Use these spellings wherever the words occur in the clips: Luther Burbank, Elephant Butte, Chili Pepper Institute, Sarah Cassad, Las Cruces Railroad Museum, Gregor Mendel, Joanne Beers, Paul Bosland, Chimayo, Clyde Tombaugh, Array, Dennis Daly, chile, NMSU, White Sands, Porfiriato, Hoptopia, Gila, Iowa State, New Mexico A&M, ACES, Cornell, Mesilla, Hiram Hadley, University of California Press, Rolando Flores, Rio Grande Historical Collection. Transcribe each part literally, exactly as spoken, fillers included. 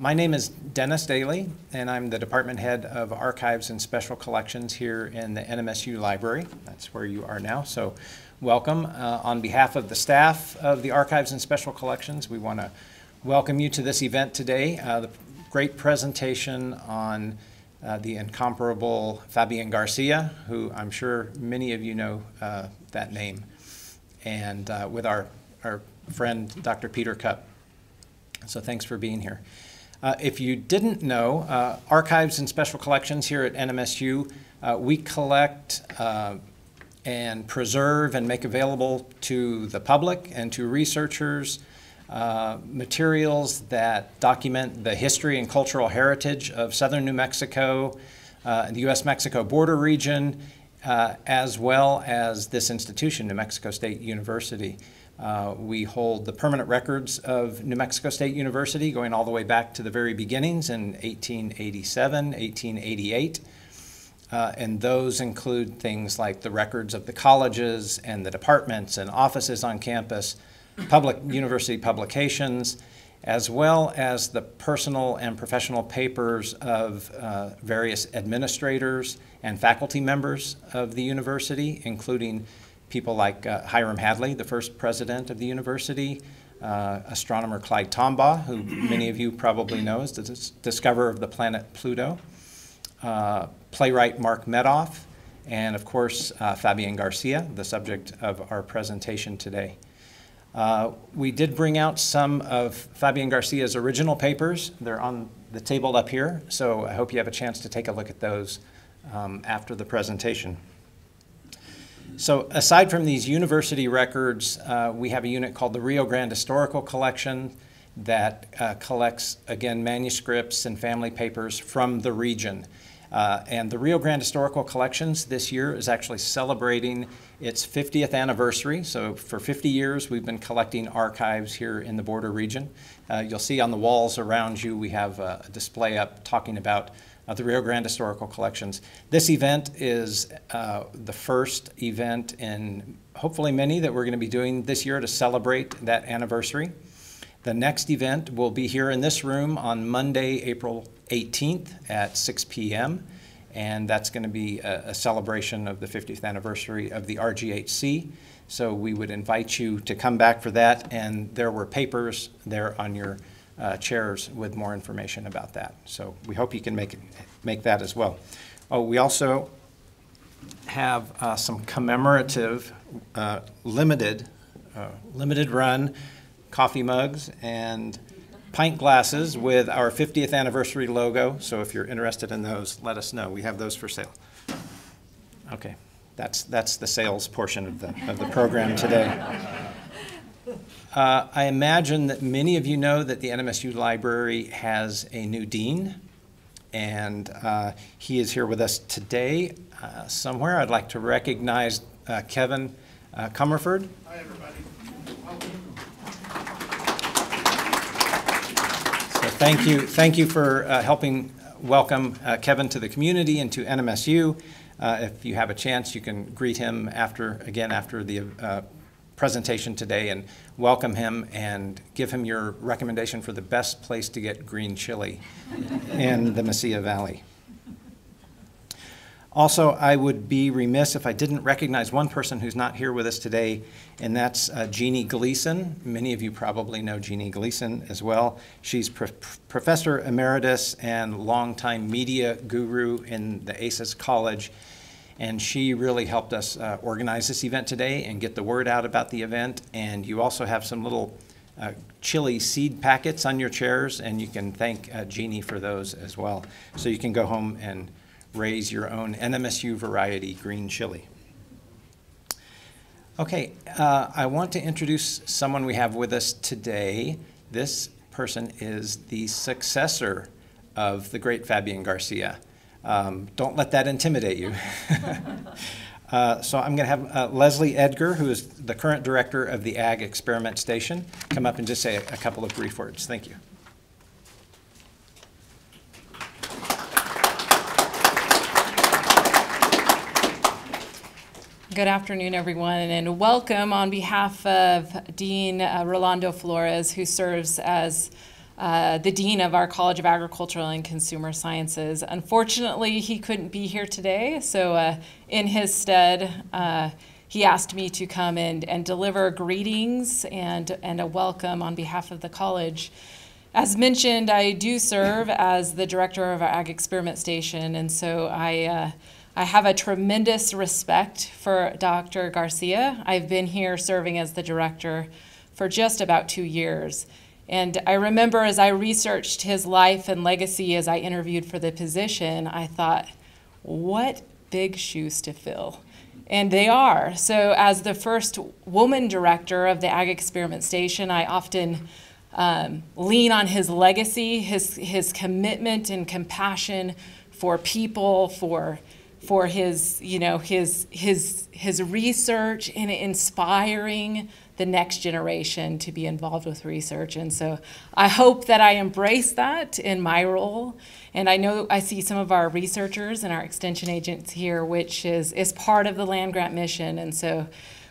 My name is Dennis Daly, and I'm the department head of Archives and Special Collections here in the N M S U Library. That's where you are now, so welcome. Uh, on behalf of the staff of the Archives and Special Collections, we want to welcome you to this event today. Uh, the great presentation on uh, the incomparable Fabian Garcia, who I'm sure many of you know uh, that name, and uh, with our, our friend Doctor Peter Kopp. So thanks for being here. Uh, if you didn't know, uh, Archives and Special Collections here at N M S U, uh, we collect uh, and preserve and make available to the public and to researchers uh, materials that document the history and cultural heritage of southern New Mexico, uh, the U S Mexico border region, uh, as well as this institution, New Mexico State University. Uh, we hold the permanent records of New Mexico State University going all the way back to the very beginnings in eighteen eighty-seven, eighteen eighty-eight. Uh, and those include things like the records of the colleges and the departments and offices on campus, public university publications, as well as the personal and professional papers of uh, various administrators and faculty members of the university, including people like uh, Hiram Hadley, the first president of the university, uh, astronomer Clyde Tombaugh, who many of you probably know as the dis discoverer of the planet Pluto, uh, playwright Mark Medoff, and of course, uh, Fabian Garcia, the subject of our presentation today. Uh, we did bring out some of Fabian Garcia's original papers. They're on the table up here, so I hope you have a chance to take a look at those um, after the presentation. So aside from these university records, uh, we have a unit called the Rio Grande Historical Collection that uh, collects, again, manuscripts and family papers from the region. Uh, and the Rio Grande Historical Collections this year is actually celebrating its fiftieth anniversary. So for fifty years, we've been collecting archives here in the border region. Uh, you'll see on the walls around you, we have a display up talking about Uh, the Rio Grande Historical Collections. This event is uh, the first event in hopefully many that we're going to be doing this year to celebrate that anniversary. The next event will be here in this room on Monday, April eighteenth at six p m and that's going to be a, a celebration of the fiftieth anniversary of the R G H C. So we would invite you to come back for that, and there were papers there on your Uh, chairs with more information about that. So we hope you can make it, make that as well. Oh, we also have uh, some commemorative, uh, limited, uh, limited run coffee mugs and pint glasses with our fiftieth anniversary logo. So if you're interested in those, let us know. We have those for sale. Okay, that's that's the sales portion of the of the program today. Uh, I imagine that many of you know that the N M S U Library has a new dean, and uh, he is here with us today uh, somewhere. I'd like to recognize uh, Kevin uh, Comerford. Hi, everybody. Welcome. So thank you, thank you for uh, helping welcome uh, Kevin to the community and to N M S U. Uh, if you have a chance, you can greet him after again after the uh, presentation today and welcome him and give him your recommendation for the best place to get green chili in the Mesilla Valley. Also, I would be remiss if I didn't recognize one person who's not here with us today, and that's uh, Jeannie Gleason. Many of you probably know Jeannie Gleason as well. She's pro Professor Emeritus and longtime media guru in the ACES College. And she really helped us uh, organize this event today and get the word out about the event. And you also have some little uh, chili seed packets on your chairs, and you can thank uh, Jeannie for those as well. So you can go home and raise your own N M S U variety green chili. Okay, uh, I want to introduce someone we have with us today. This person is the successor of the great Fabian Garcia. Um, don't let that intimidate you. uh, so I'm going to have uh, Leslie Edgar, who is the current director of the Ag Experiment Station, come up and just say a, a couple of brief words. Thank you. Good afternoon, everyone, and welcome on behalf of Dean uh, Rolando Flores, who serves as uh, the dean of our College of Agricultural and Consumer Sciences. Unfortunately, he couldn't be here today, so uh, in his stead, uh, he asked me to come and, and deliver greetings and, and a welcome on behalf of the college. As mentioned, I do serve as the director of our Ag Experiment Station, and so I, uh, I have a tremendous respect for Doctor Garcia. I've been here serving as the director for just about two years. And I remember as I researched his life and legacy as I interviewed for the position, I thought, what big shoes to fill. And they are. So as the first woman director of the Ag Experiment Station, I often Um, lean on his legacy, his, his commitment and compassion for people, for, for his, you know, his, his, his research and inspiring the next generation to be involved with research. And so I hope that I embrace that in my role. And I know I see some of our researchers and our extension agents here, which is, is part of the land grant mission. And so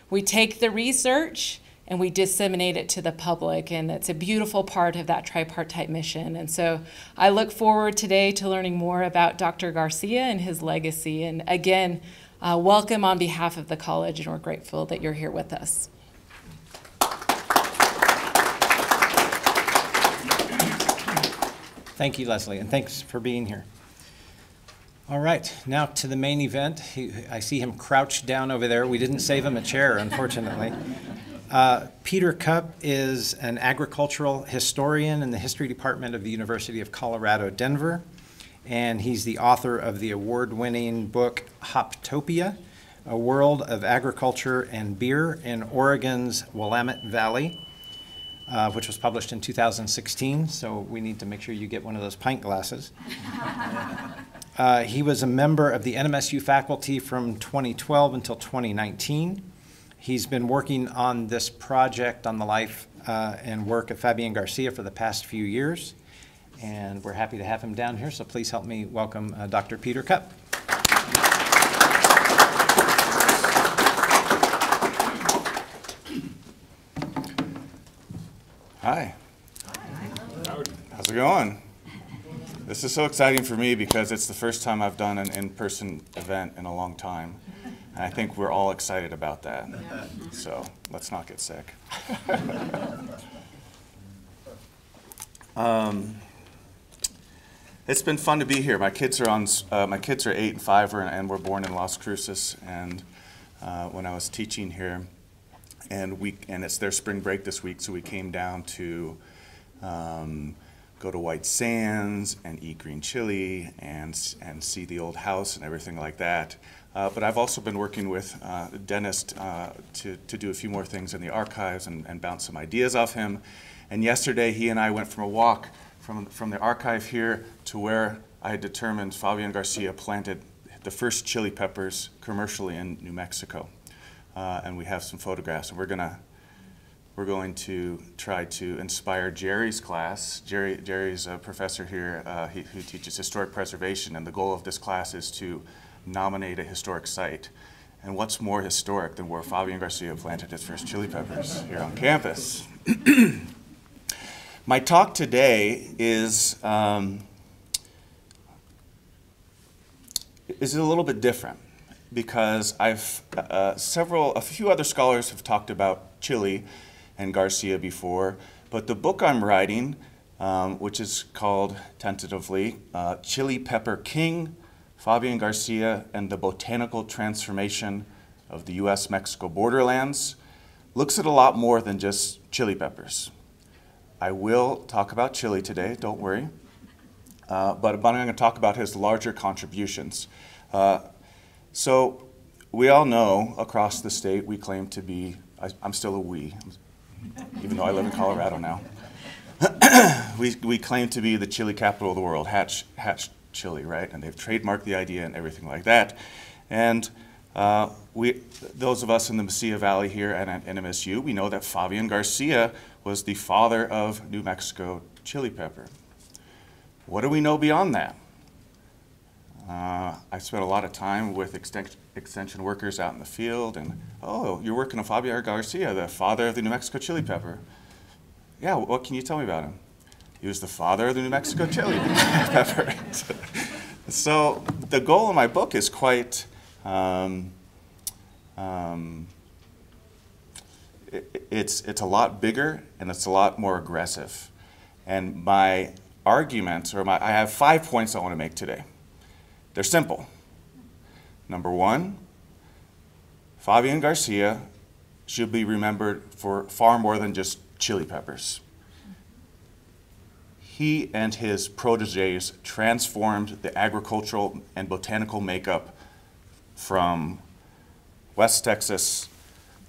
we take the research and we disseminate it to the public, and it's a beautiful part of that tripartite mission. And so I look forward today to learning more about Doctor Garcia and his legacy. And again, uh, welcome on behalf of the college, and we're grateful that you're here with us. Thank you, Leslie, and thanks for being here. All right, now to the main event. He, I see him crouched down over there. We didn't save him a chair, unfortunately. Uh, Peter Kopp is an agricultural historian in the history department of the University of Colorado, Denver, and he's the author of the award-winning book Hoptopia, A World of Agriculture and Beer in Oregon's Willamette Valley, uh, which was published in two thousand sixteen, so we need to make sure you get one of those pint glasses. Uh, he was a member of the N M S U faculty from twenty twelve until twenty nineteen. He's been working on this project on the life uh, and work of Fabian Garcia for the past few years, and we're happy to have him down here, so please help me welcome uh, Doctor Peter Kopp. Hi. Hi. How's it going? This is so exciting for me because it's the first time I've done an in-person event in a long time. And I think we're all excited about that, yeah. So let's not get sick. um, it's been fun to be here. My kids are on. Uh, my kids are eight and five, and were born in Las Cruces. And uh, when I was teaching here, and we and it's their spring break this week, so we came down to um, go to White Sands and eat green chili and and see the old house and everything like that. Uh, but I've also been working with uh, Dennis uh, to, to do a few more things in the archives and, and bounce some ideas off him. And yesterday he and I went from a walk from, from the archive here to where I had determined Fabian Garcia planted the first chili peppers commercially in New Mexico. Uh, and we have some photographs. And we're gonna, we're going to try to inspire Jerry's class. Jerry, Jerry's a professor here uh, he, who teaches historic preservation, and the goal of this class is to nominate a historic site. And what's more historic than where Fabian Garcia planted his first chili peppers here on campus? My talk today is, um, is a little bit different because I've, uh, several, a few other scholars have talked about Chile and Garcia before, but the book I'm writing, um, which is called tentatively uh, Chili Pepper King, Fabian Garcia and the Botanical Transformation of the U S Mexico Borderlands, looks at a lot more than just chili peppers. I will talk about chili today, don't worry, uh, but, but I'm going to talk about his larger contributions. Uh, so we all know across the state we claim to be, I, I'm still a we, even though I live in Colorado now, we, we claim to be the chili capital of the world, Hatch, Hatch Chili, right? And they've trademarked the idea and everything like that. And uh, we, those of us in the Mesilla Valley here at, at N M S U, we know that Fabian Garcia was the father of New Mexico chili pepper. What do we know beyond that? Uh, I spent a lot of time with extension, extension workers out in the field, and oh, you're working on Fabian Garcia, the father of the New Mexico chili pepper. Yeah, what can you tell me about him? He was the father of the New Mexico chili pepper. So the goal of my book is quite, um, um, it, it's, it's a lot bigger and it's a lot more aggressive. And my argument, or my, I have five points I want to make today. They're simple. Number one, Fabian Garcia should be remembered for far more than just chili peppers. He and his protégés transformed the agricultural and botanical makeup from West Texas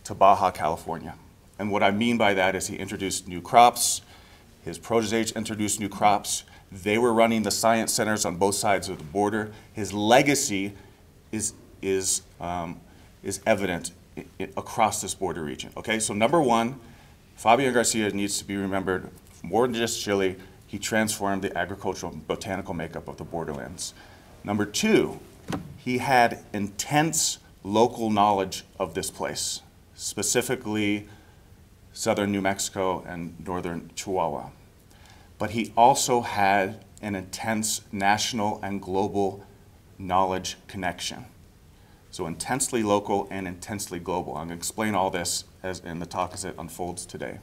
to Baja California. And what I mean by that is he introduced new crops, his protégés introduced new crops, they were running the science centers on both sides of the border. His legacy is, is, um, is evident i- i- across this border region. Okay, so number one, Fabian Garcia needs to be remembered more than just chili. He transformed the agricultural and botanical makeup of the borderlands. Number two, he had intense local knowledge of this place, specifically southern New Mexico and northern Chihuahua. But he also had an intense national and global knowledge connection. So intensely local and intensely global. I'm gonna explain all this as in the talk as it unfolds today.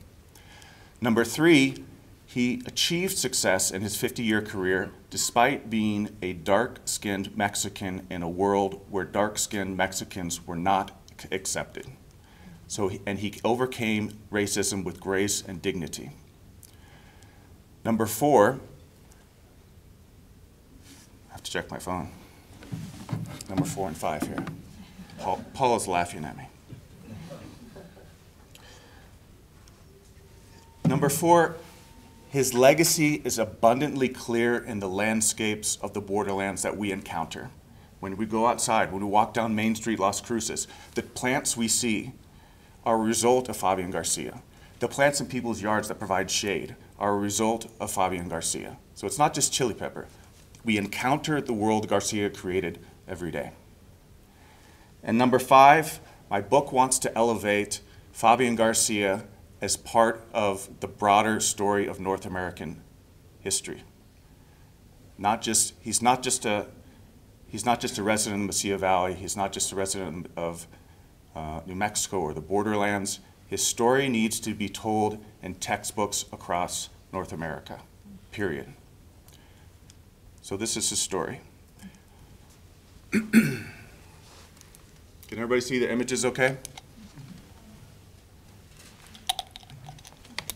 Number three, he achieved success in his fifty-year career despite being a dark-skinned Mexican in a world where dark-skinned Mexicans were not accepted. So, and he overcame racism with grace and dignity. Number four, I have to check my phone. Number four and five here. Paul, Paul is laughing at me. Number four, his legacy is abundantly clear in the landscapes of the borderlands that we encounter. When we go outside, when we walk down Main Street, Las Cruces, the plants we see are a result of Fabian Garcia. The plants in people's yards that provide shade are a result of Fabian Garcia. So it's not just chili pepper. We encounter the world Garcia created every day. And number five, my book wants to elevate Fabian Garcia as part of the broader story of North American history. Not just, he's not just a, he's not just a resident of the Mesilla Valley, he's not just a resident of uh, New Mexico or the borderlands. His story needs to be told in textbooks across North America, period. So this is his story. Can everybody see the images okay?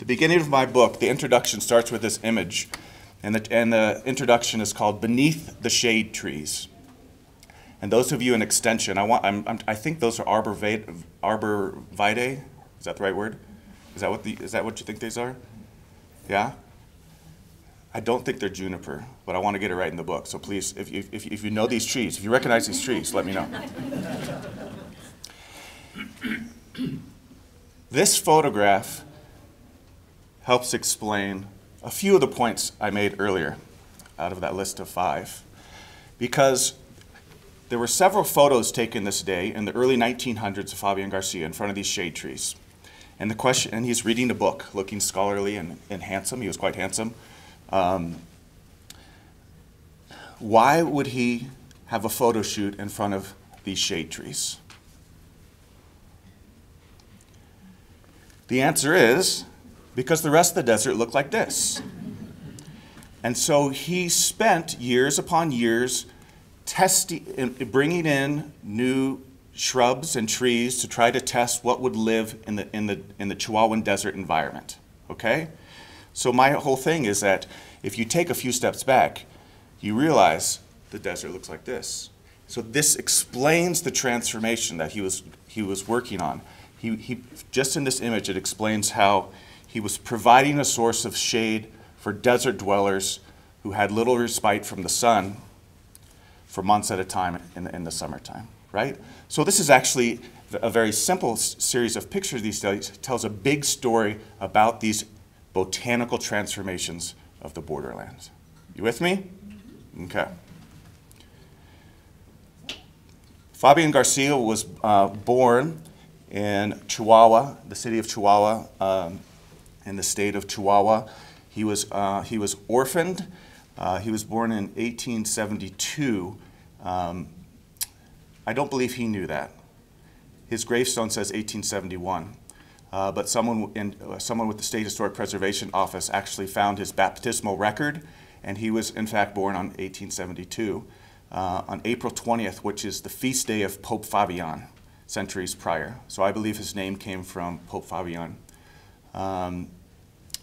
The beginning of my book, the introduction starts with this image, and the, and the introduction is called Beneath the Shade Trees. And those of you in extension, I, want, I'm, I'm, I think those are arbor vitae, arbor vitae, is that the right word? Is that what the, is that what you think these are? Yeah? I don't think they're juniper, but I want to get it right in the book, so please, if, if, if, if you know these trees, if you recognize these trees, let me know. This photograph helps explain a few of the points I made earlier out of that list of five. Because there were several photos taken this day in the early nineteen hundreds of Fabian Garcia in front of these shade trees. And the question, and he's reading a book, looking scholarly and, and handsome. He was quite handsome. Um, why would he have a photo shoot in front of these shade trees? The answer is, because the rest of the desert looked like this. And so he spent years upon years testing, bringing in new shrubs and trees to try to test what would live in the, in the, in the Chihuahuan desert environment, okay? So my whole thing is that if you take a few steps back, you realize the desert looks like this. So this explains the transformation that he was, he was working on. He, he, just in this image, it explains how he was providing a source of shade for desert dwellers who had little respite from the sun for months at a time in the, in the summertime, right? So this is actually a very simple series of pictures these days. It tells a big story about these botanical transformations of the borderlands. You with me? Okay. Fabian Garcia was uh, born in Chihuahua, the city of Chihuahua, um, in the state of Chihuahua He was, uh, he was orphaned. Uh, he was born in eighteen seventy-two. Um, I don't believe he knew that. His gravestone says eighteen seventy-one. Uh, but someone, in, uh, someone with the State Historic Preservation Office actually found his baptismal record, and he was in fact born on eighteen seventy-two, uh, on April twentieth, which is the feast day of Pope Fabian, centuries prior. So I believe his name came from Pope Fabian. Um,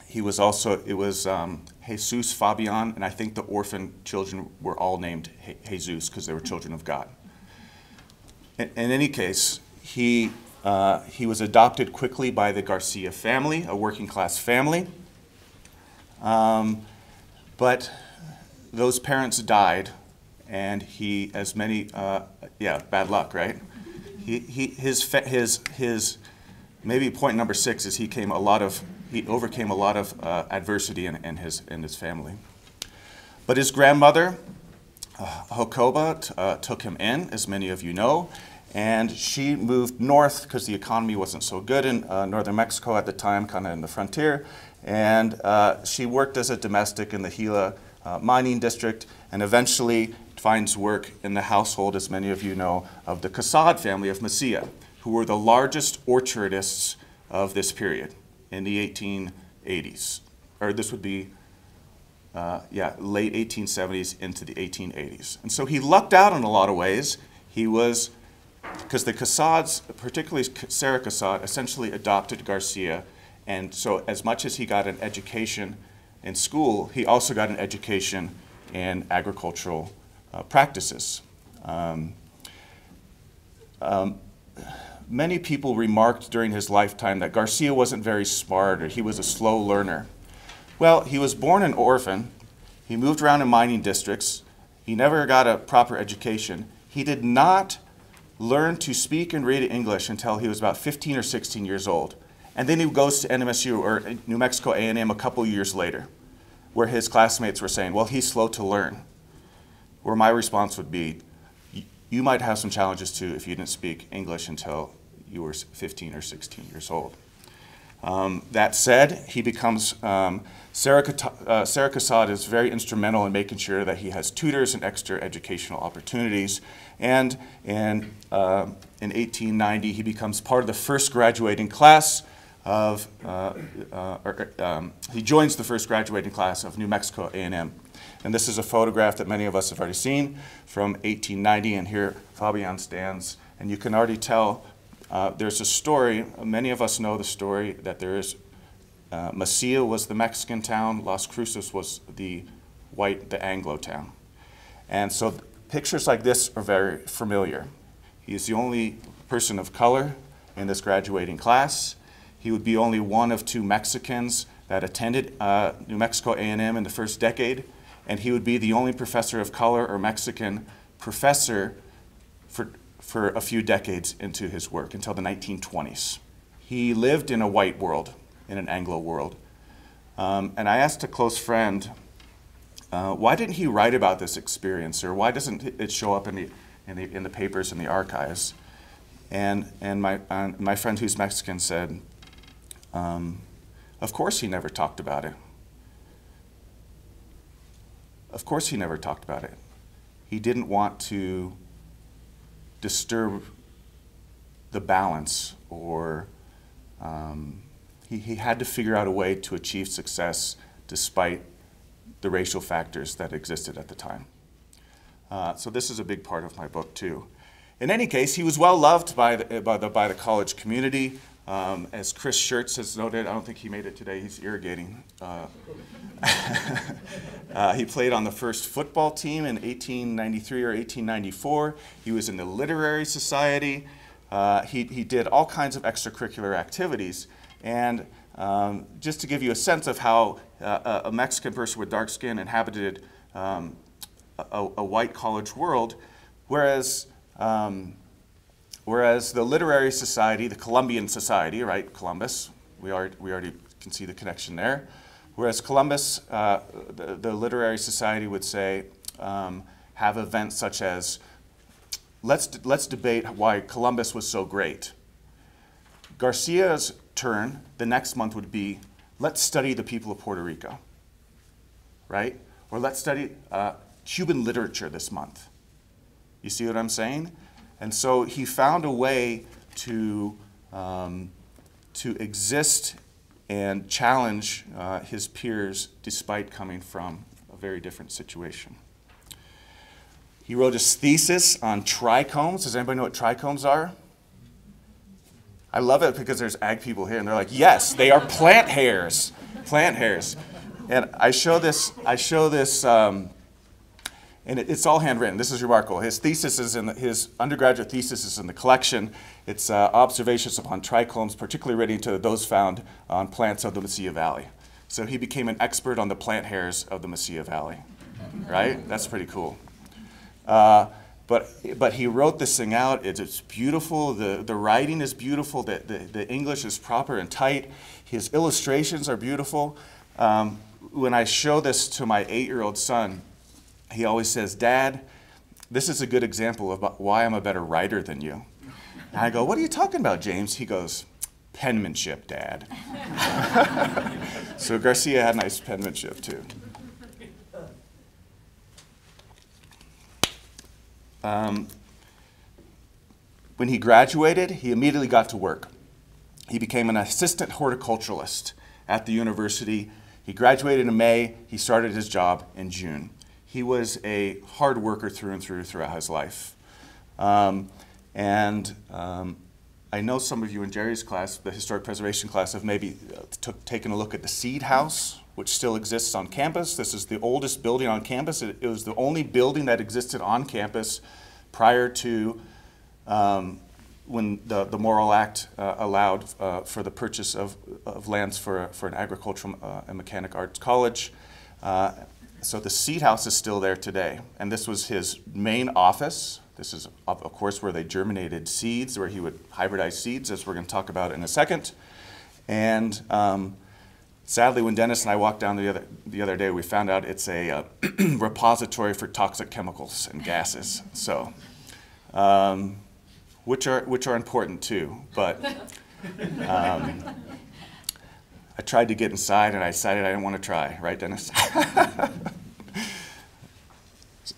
he was also, it was um, Jesus Fabian, and I think the orphan children were all named Jesus because they were children of God. In, in any case, he, Uh, he was adopted quickly by the Garcia family, a working-class family. Um, but those parents died, and he, as many, uh, yeah, bad luck, right? He, he, his, his, his, maybe point number six is he came a lot of, he overcame a lot of uh, adversity in, in his in his family. But his grandmother, uh, Jacoba, uh, took him in, as many of you know. And she moved north because the economy wasn't so good in uh, northern Mexico at the time, kind of in the frontier. And uh, she worked as a domestic in the Gila uh, mining district, and eventually finds work in the household, as many of you know, of the Cassad family of Mesilla, who were the largest orchardists of this period in the eighteen eighties. Or this would be, uh, yeah, late eighteen seventies into the eighteen eighties. And so he lucked out in a lot of ways. He was... Because the Cassads, particularly Sarah Cassad, essentially adopted Garcia, and so as much as he got an education in school, he also got an education in agricultural uh, practices. Um, um, many people remarked during his lifetime that Garcia wasn't very smart, or he was a slow learner. Well, he was born an orphan. He moved around in mining districts. He never got a proper education. He did not learned to speak and read English until he was about fifteen or sixteen years old. And then he goes to N M S U, or New Mexico A and M, a couple years later, where his classmates were saying, well, he's slow to learn. Where my response would be, you might have some challenges too if you didn't speak English until you were fifteen or sixteen years old. Um, that said, he becomes, um, Sarah, uh, Sarah Cassad is very instrumental in making sure that he has tutors and extra educational opportunities. And in, uh, in eighteen ninety, he becomes part of the first graduating class of, uh, uh, or, um, he joins the first graduating class of New Mexico A and M. And this is a photograph that many of us have already seen from eighteen ninety, and here Fabian stands, and you can already tell Uh, there's a story, many of us know the story, that there is, uh, Mesilla was the Mexican town, Las Cruces was the white, the Anglo town. And so pictures like this are very familiar. He is the only person of color in this graduating class. He would be only one of two Mexicans that attended uh, New Mexico A and M in the first decade, and he would be the only professor of color or Mexican professor for for a few decades into his work, until the nineteen twenties. He lived in a white world, in an Anglo world. Um, and I asked a close friend, uh, why didn't he write about this experience, or why doesn't it show up in the, in the, in the papers and the archives? And, and my, uh, my friend who's Mexican said, um, of course he never talked about it. Of course he never talked about it. He didn't want to disturb the balance, or um, he, he had to figure out a way to achieve success despite the racial factors that existed at the time. Uh, so this is a big part of my book too. In any case, he was well loved by the, by the, by the college community. Um, as Chris Schertz has noted, I don't think he made it today, he's irrigating. Uh, uh, he played on the first football team in eighteen ninety-three or eighteen ninety-four. He was in the literary society. Uh, he, he did all kinds of extracurricular activities. And um, just to give you a sense of how uh, a Mexican person with dark skin inhabited um, a, a white college world, whereas um, Whereas the literary society, the Columbian society, right, Columbus, we already, we already can see the connection there. Whereas Columbus, uh, the, the literary society would say, um, have events such as, let's, let's debate why Columbus was so great. Garcia's turn the next month would be, let's study the people of Puerto Rico. right? Or let's study uh, Cuban literature this month. You see what I'm saying? And so he found a way to, um, to exist and challenge uh, his peers despite coming from a very different situation. He wrote his thesis on trichomes. Does anybody know what trichomes are? I love it because there's ag people here and they're like, yes, they are plant hairs, plant hairs. And I show this, I show this, um, and it, it's all handwritten. This is remarkable. His thesis is in the, his undergraduate thesis is in the collection. It's uh, observations upon trichomes, particularly relating to those found on plants of the Mesilla Valley. So he became an expert on the plant hairs of the Mesilla Valley, right? That's pretty cool. Uh, but but he wrote this thing out. It's, it's beautiful. The the writing is beautiful. The, the the English is proper and tight. His illustrations are beautiful. Um, when I show this to my eight-year-old son, he always says, "Dad, this is a good example of why I'm a better writer than you." And I go, "What are you talking about, James?" He goes, "Penmanship, Dad." So Garcia had nice penmanship too. Um, when he graduated, he immediately got to work. He became an assistant horticulturalist at the university. He graduated in May. He started his job in June. He was a hard worker through and through throughout his life. Um, and um, I know some of you in Jerry's class, the historic preservation class, have maybe took, taken a look at the Seed House, which still exists on campus. This is the oldest building on campus. It, it was the only building that existed on campus prior to um, when the, the Morrill Act uh, allowed uh, for the purchase of, of lands for, for an agricultural uh, and mechanic arts college. Uh, so the Seed House is still there today. And this was his main office. This is, of course, where they germinated seeds, where he would hybridize seeds, as we're going to talk about in a second. And um, sadly, when Dennis and I walked down the other, the other day, we found out it's a uh, repository for toxic chemicals and gases, so, um, which are, which are important too, but um, I tried to get inside and I decided I didn't want to try, right, Dennis?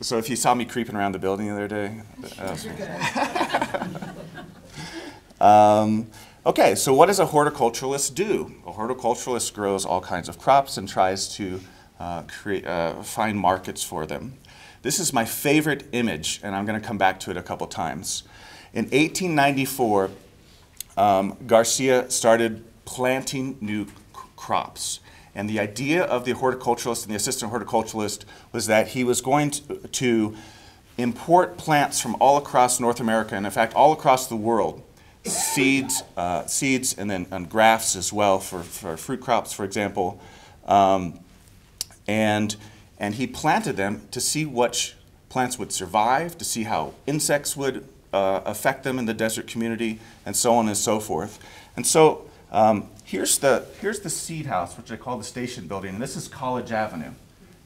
So if you saw me creeping around the building the other day, that was me. um, Okay, so what does a horticulturalist do? A horticulturalist grows all kinds of crops and tries to uh, create, uh, find markets for them. This is my favorite image, and I'm going to come back to it a couple times. In eighteen ninety-four, um, Garcia started planting new crops. And the idea of the horticulturalist and the assistant horticulturalist was that he was going to, to import plants from all across North America, and in fact, all across the world. Seeds, uh, seeds, and then and grafts as well for, for fruit crops, for example, um, and and he planted them to see what plants would survive, to see how insects would uh, affect them in the desert community, and so on and so forth. And so um, here's the here's the Seed House, which I call the station building, and this is College Avenue.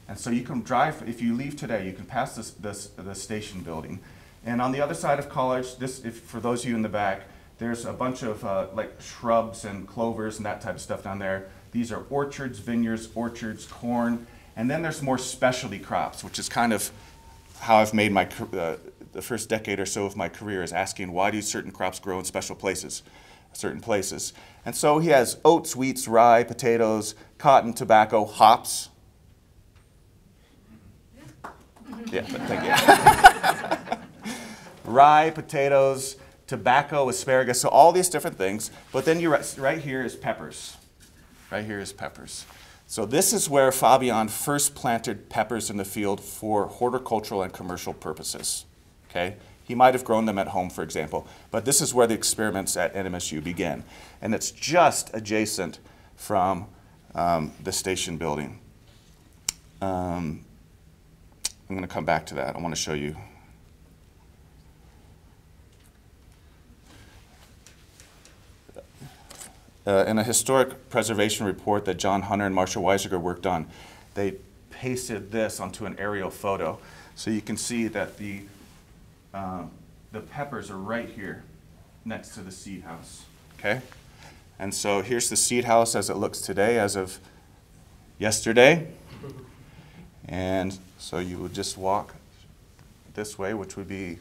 And so you can drive if you leave today, you can pass this this the station building, and on the other side of College, this if for those of you in the back. There's a bunch of uh, like shrubs and clovers and that type of stuff down there. These are orchards, vineyards, orchards, corn, and then there's more specialty crops, which is kind of how I've made my uh, the first decade or so of my career is asking why do certain crops grow in special places, certain places. And so he has oats, wheats, rye, potatoes, cotton, tobacco, hops. Yeah, thank you. Rye, potatoes. Tobacco, asparagus, so all these different things. But then you right here is peppers. Right here is peppers. So this is where Fabian first planted peppers in the field for horticultural and commercial purposes. Okay? He might have grown them at home, for example. But this is where the experiments at N M S U began. And it's just adjacent from um, the station building. Um, I'm going to come back to that. I want to show you. Uh, in a historic preservation report that John Hunter and Marshall Weisiger worked on, they pasted this onto an aerial photo. So you can see that the, uh, the peppers are right here next to the Seed House. Okay? And so here's the Seed House as it looks today, as of yesterday. And so you would just walk this way, which would be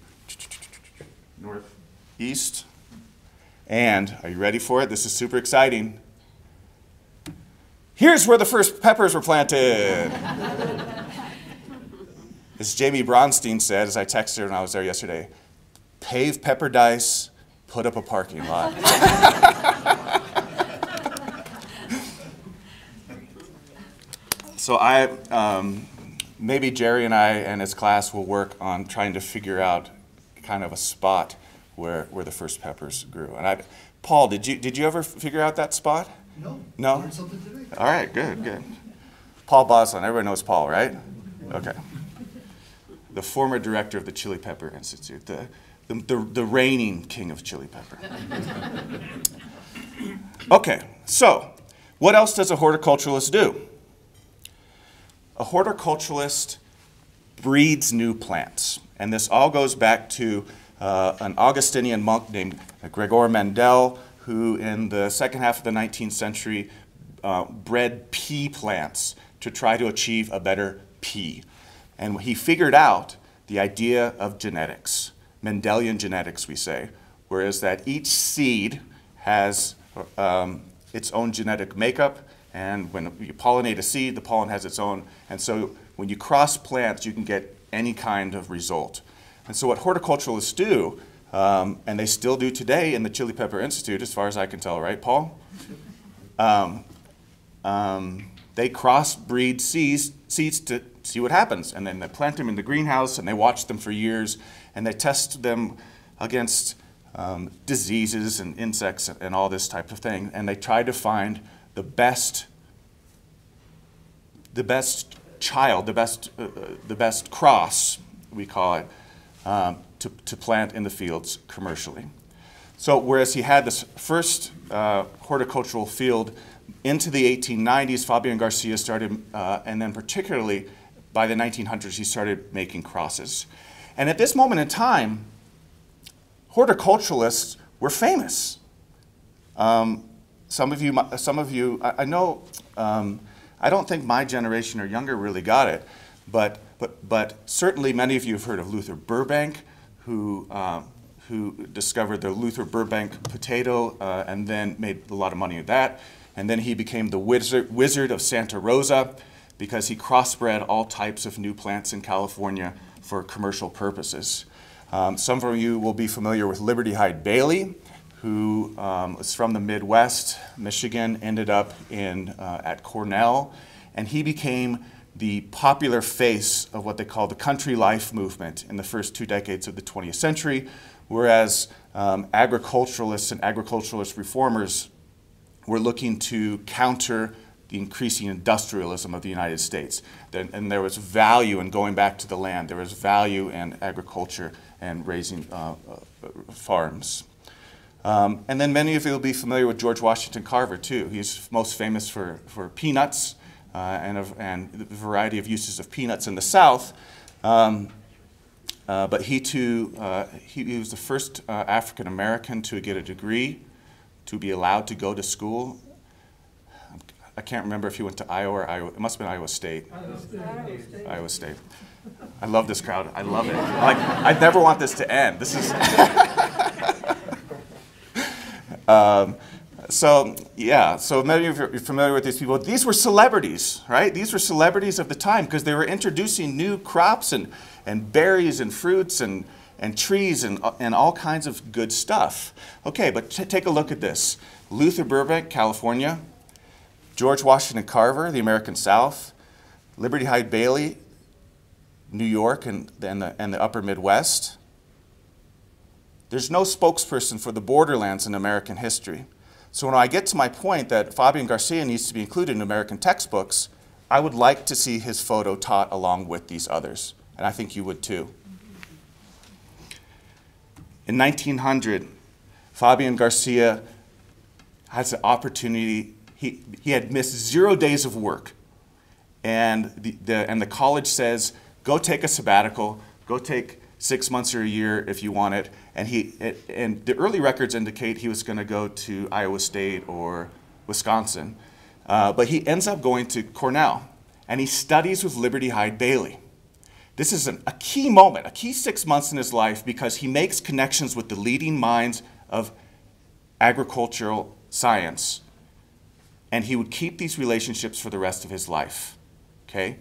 northeast. And are you ready for it? This is super exciting. Here's where the first peppers were planted. As Jamie Bronstein said, as I texted her when I was there yesterday, pave Pepperdice, put up a parking lot. So I, um, maybe Jerry and I and his class will work on trying to figure out kind of a spot where, where the first peppers grew. And I, Paul, did you, did you ever figure out that spot? No. No? I learned something today. All right, good, good. Paul Bosland, everybody knows Paul, right? Okay. The former director of the Chili Pepper Institute, the, the, the, the reigning king of Chili Pepper. Okay, so what else does a horticulturalist do? A horticulturalist breeds new plants. And this all goes back to uh, an Augustinian monk named Gregor Mendel, who in the second half of the nineteenth century uh, bred pea plants to try to achieve a better pea. And he figured out the idea of genetics, Mendelian genetics, we say, whereas that each seed has um, its own genetic makeup, and when you pollinate a seed, the pollen has its own. And so when you cross plants, you can get any kind of result. And so what horticulturalists do, Um, and they still do today in the Chili Pepper Institute, as far as I can tell, right, Paul? Um, um, they crossbreed seeds, seeds to see what happens, and then they plant them in the greenhouse, and they watch them for years, and they test them against um, diseases and insects and, and all this type of thing, and they try to find the best, the best child, the best, uh, the best cross, we call it. Um, To, to plant in the fields commercially. So whereas he had this first uh, horticultural field into the eighteen nineties, Fabian Garcia started, uh, and then particularly by the nineteen hundreds, he started making crosses. And at this moment in time, horticulturalists were famous. Um, some of you, some of you, I, I know, um, I don't think my generation or younger really got it, but, but, but certainly many of you have heard of Luther Burbank, who, uh, who discovered the Luther Burbank potato uh, and then made a lot of money with that. And then he became the wizard, wizard of Santa Rosa because he crossbred all types of new plants in California for commercial purposes. Um, some of you will be familiar with Liberty Hyde Bailey, who um, was from the Midwest, Michigan, ended up in, uh, at Cornell, and he became the popular face of what they call the country life movement in the first two decades of the twentieth century, whereas um, agriculturalists and agriculturalist reformers were looking to counter the increasing industrialism of the United States. And, and there was value in going back to the land. There was value in agriculture and raising uh, uh, farms. Um, and then many of you will be familiar with George Washington Carver, too. He's most famous for, for peanuts. Uh, and, a, and the variety of uses of peanuts in the South. Um, uh, but he too, uh, he, he was the first uh, African American to get a degree, to be allowed to go to school. I can't remember if he went to Iowa or Iowa, it must have been Iowa State. Iowa State. Iowa State. Iowa State. I love this crowd, I love it. Like, I never want this to end. This is... um, So, yeah, so many of you are familiar with these people. These were celebrities, right? These were celebrities of the time because they were introducing new crops and, and berries and fruits and, and trees and, and all kinds of good stuff. Okay, but t take a look at this. Luther Burbank, California. George Washington Carver, the American South. Liberty Hyde Bailey, New York and, and, the, and the upper Midwest. There's no spokesperson for the borderlands in American history. So when I get to my point that Fabian Garcia needs to be included in American textbooks, I would like to see his photo taught along with these others. And I think you would too. In nineteen hundred, Fabian Garcia has the opportunity, he, he had missed zero days of work. And the, the, and the college says, go take a sabbatical, go take six months or a year if you want it. And, he, and the early records indicate he was going to go to Iowa State or Wisconsin. Uh, but he ends up going to Cornell. and he studies with Liberty Hyde Bailey. This is an, a key moment, a key six months in his life, because he makes connections with the leading minds of agricultural science, and he would keep these relationships for the rest of his life, okay?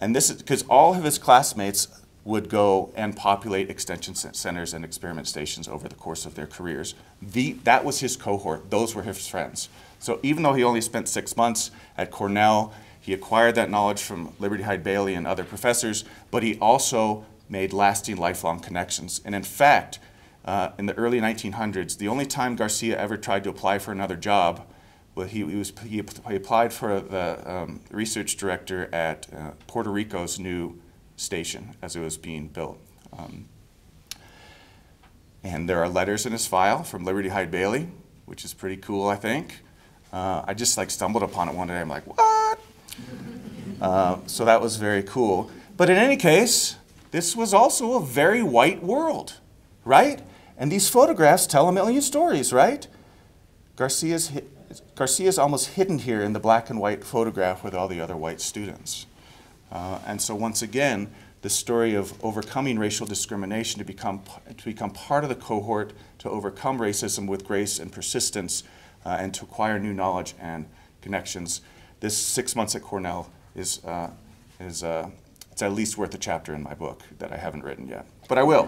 And this is because all of his classmates would go and populate extension centers and experiment stations over the course of their careers. The, that was his cohort, those were his friends. So even though he only spent six months at Cornell, he acquired that knowledge from Liberty Hyde Bailey and other professors, but he also made lasting lifelong connections. And in fact, uh, in the early nineteen hundreds, the only time Garcia ever tried to apply for another job, well, he, he, was, he, he applied for the um, research director at uh, Puerto Rico's new station as it was being built. Um, and there are letters in his file from Liberty Hyde Bailey, which is pretty cool, I think. Uh, I just like stumbled upon it one day. I'm like, what? uh, so that was very cool. But in any case, this was also a very white world, right? And these photographs tell a million stories, right? Garcia's, Garcia's almost hidden here in the black and white photograph with all the other white students. Uh, and so once again, the story of overcoming racial discrimination to become, to become part of the cohort, to overcome racism with grace and persistence, Uh, and to acquire new knowledge and connections. This six months at Cornell is, uh, is uh, it's at least worth a chapter in my book that I haven't written yet, but I will.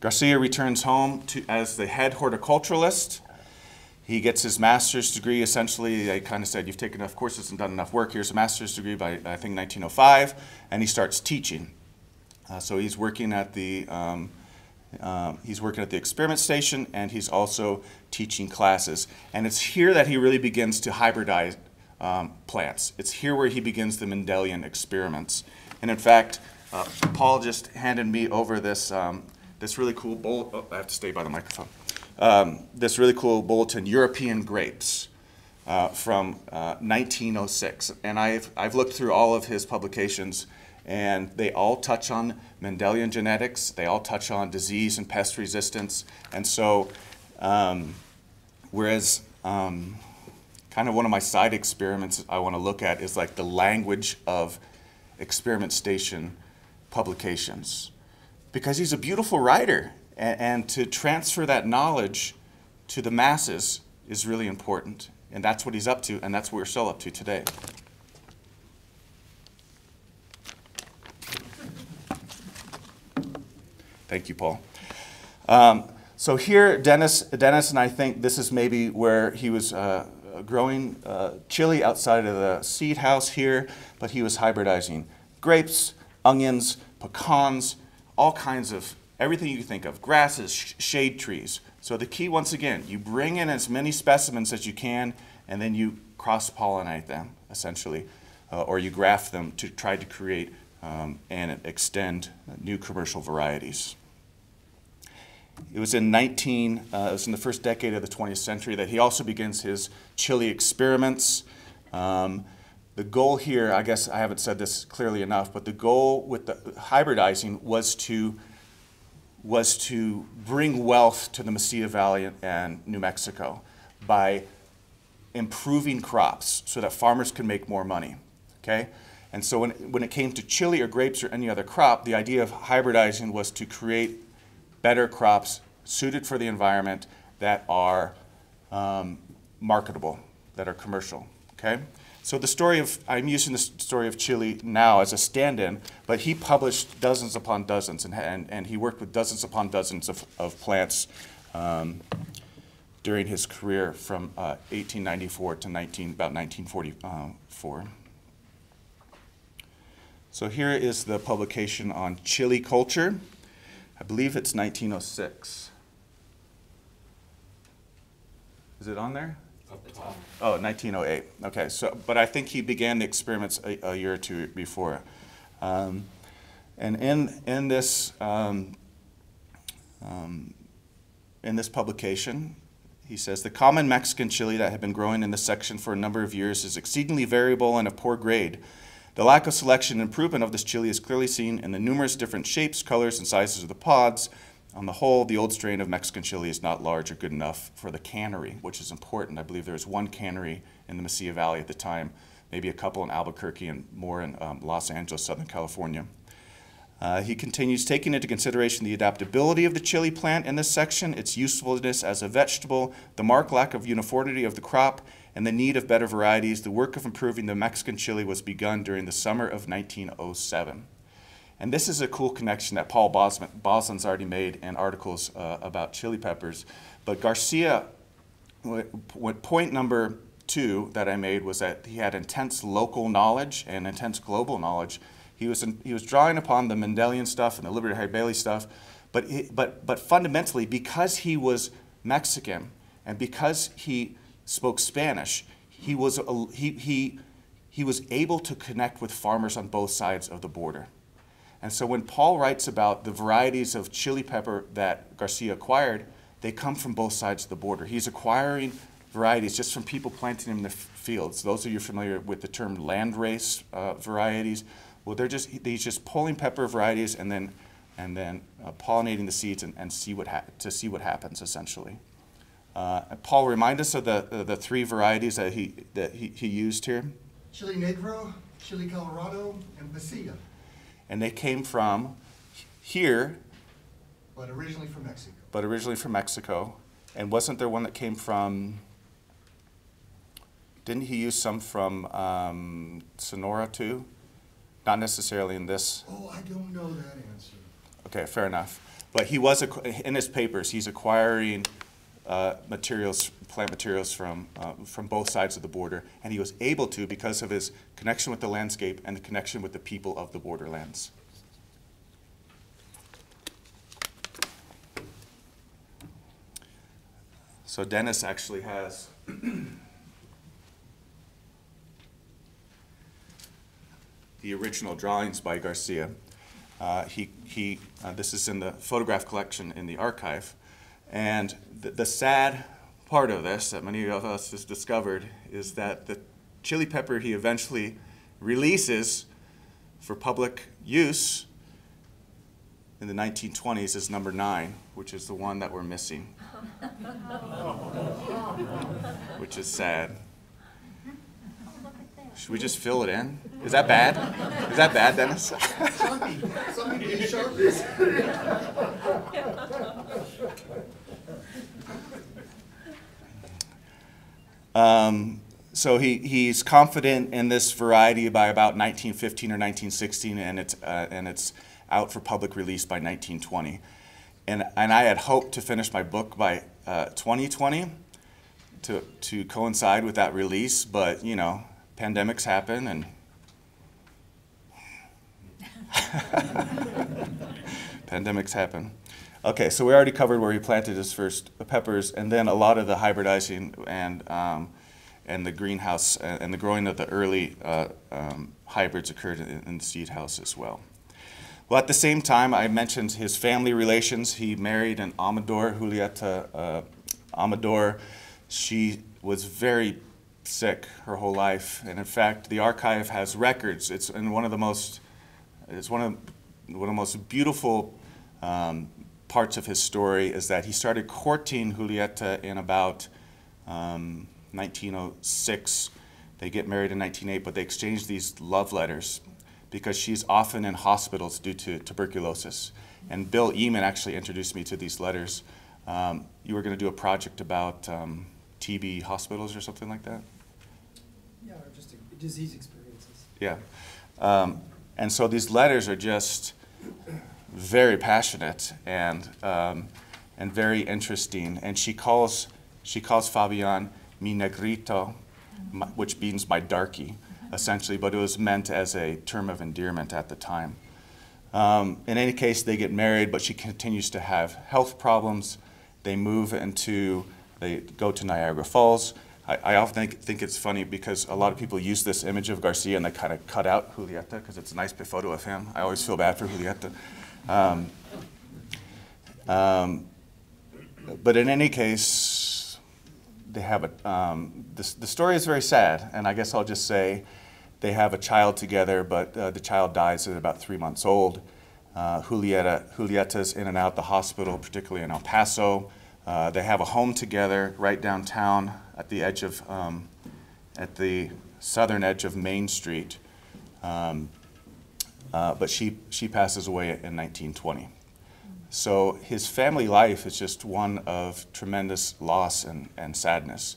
Garcia returns home to, as the head horticulturalist. He gets his master's degree, essentially. They kind of said, you've taken enough courses and done enough work. Here's a master's degree by, I think, nineteen oh five, and he starts teaching. Uh, so he's working at the um, uh, he's working at the experiment station, and he's also teaching classes. And it's here that he really begins to hybridize um, plants. It's here where he begins the Mendelian experiments. And in fact, uh, Paul just handed me over this um, this really cool bull. Oh, I have to stay by the microphone. Um, this really cool bulletin, European Grapes, uh, from uh, nineteen oh six. And I've I've looked through all of his publications. And they all touch on Mendelian genetics. They all touch on disease and pest resistance. And so, um, whereas um, kind of one of my side experiments I want to look at is like the language of experiment station publications. Because he's a beautiful writer, and, and to transfer that knowledge to the masses is really important. And that's what he's up to, and that's what we're still up to today. Thank you, Paul. Um, so here, Dennis, Dennis and I think this is maybe where he was uh, growing uh, chili outside of the seed house here, but he was hybridizing grapes, onions, pecans, all kinds of, everything you think of, grasses, sh shade trees. So the key, once again, you bring in as many specimens as you can, and then you cross-pollinate them, essentially, uh, or you graft them to try to create Um, and extend new commercial varieties. It was in nineteen, uh, it was in the first decade of the twentieth century that he also begins his chili experiments. Um, the goal here, I guess I haven't said this clearly enough, but the goal with the hybridizing was to was to bring wealth to the Mesilla Valley and New Mexico by improving crops so that farmers could make more money. Okay. And so when, when it came to chili or grapes or any other crop, the idea of hybridizing was to create better crops suited for the environment that are um, marketable, that are commercial, okay? So the story of, I'm using the story of chili now as a stand-in, but he published dozens upon dozens, and, and, and he worked with dozens upon dozens of, of plants um, during his career from uh, eighteen ninety-four to nineteen, about nineteen forty-four. So here is the publication on chili culture. I believe it's nineteen oh six. Is it on there? Up top. Oh, nineteen oh eight. Okay. So, but I think he began the experiments a, a year or two before. Um, and in in this um, um, in this publication, he says the common Mexican chili that had been growing in this section for a number of years is exceedingly variable and of poor grade. The lack of selection and improvement of this chili is clearly seen in the numerous different shapes, colors, and sizes of the pods, On the whole, the old strain of Mexican chili is not large or good enough for the cannery, which is important. I believe there was one cannery in the Mesilla Valley at the time, maybe a couple in Albuquerque and more in um, Los Angeles, Southern California. Uh, he continues, taking into consideration the adaptability of the chili plant in this section, its usefulness as a vegetable, the marked lack of uniformity of the crop, and the need of better varieties, the work of improving the Mexican chili was begun during the summer of nineteen oh seven. And this is a cool connection that Paul Bosland's already made in articles uh, about chili peppers. But Garcia, what point number two that I made was that he had intense local knowledge and intense global knowledge. He was, in, he was drawing upon the Mendelian stuff and the Liberty Hyde Bailey stuff, but, he, but, but fundamentally, because he was Mexican and because he spoke Spanish, he was, a, he, he, he was able to connect with farmers on both sides of the border. And so when Paul writes about the varieties of chili pepper that Garcia acquired, they come from both sides of the border. He's acquiring varieties just from people planting in the fields. Those of you familiar with the term landrace uh, varieties, well, they're just, he's just pulling pepper varieties and then, and then uh, pollinating the seeds and, and see what ha to see what happens, essentially. Uh, Paul, remind us of the, uh, the three varieties that he, that he, he used here. Chili Negro, Chili Colorado, and Mesilla. And they came from here. But originally from Mexico. But originally from Mexico. And wasn't there one that came from, didn't he use some from um, Sonora, too? Not necessarily in this. Oh, I don't know that answer. Okay, fair enough. But he was, in his papers, he's acquiring uh, materials, plant materials from, uh, from both sides of the border, and he was able to because of his connection with the landscape and the connection with the people of the borderlands. So Dennis actually has the original drawings by Garcia. Uh, he, he, uh, this is in the photograph collection in the archive. And the, the sad part of this that many of us has discovered is that the chili pepper he eventually releases for public use in the nineteen twenties is number nine, which is the one that we're missing, which is sad. Should we just fill it in? Is that bad? Is that bad, Dennis? Sharpie. Somebody need Sharpies. um, so he, he's confident in this variety by about nineteen fifteen or nineteen sixteen, and it's, uh, and it's out for public release by nineteen twenty. And, and I had hoped to finish my book by uh, twenty twenty to, to coincide with that release, but, you know, pandemics happen, and pandemics happen. Okay, so we already covered where he planted his first peppers, and then a lot of the hybridizing and um, and the greenhouse and the growing of the early uh, um, hybrids occurred in, in the seed house as well. Well, at the same time, I mentioned his family relations. He married an Amador, Julieta uh, Amador. She was very sick her whole life, and in fact the archive has records. It's in one of the most, it's one of one of the most beautiful um, parts of his story is that he started courting Julieta in about um, nineteen oh six. They get married in nineteen oh eight, but they exchange these love letters because she's often in hospitals due to tuberculosis. And Bill Eman actually introduced me to these letters. Um, you were going to do a project about um, T B hospitals or something like that. Yeah, or just disease experiences. Yeah. Um, and so these letters are just very passionate and, um, and very interesting. And she calls, she calls Fabian mi negrito, my, which means my darky, essentially, but it was meant as a term of endearment at the time. Um, in any case, they get married, but she continues to have health problems. They move into, they go to Niagara Falls. I often think, think it's funny because a lot of people use this image of Garcia and they kind of cut out Julieta because it's a nice photo of him. I always feel bad for Julieta. Um, um, but in any case, they have a, um, this, the story is very sad, and I guess I'll just say they have a child together, but uh, the child dies at about three months old. uh, Julieta, Julieta's in and out the hospital, particularly in El Paso. Uh, they have a home together right downtown at the edge of, um, at the southern edge of Main Street. Um, uh, but she, she passes away in nineteen twenty. So his family life is just one of tremendous loss and, and sadness.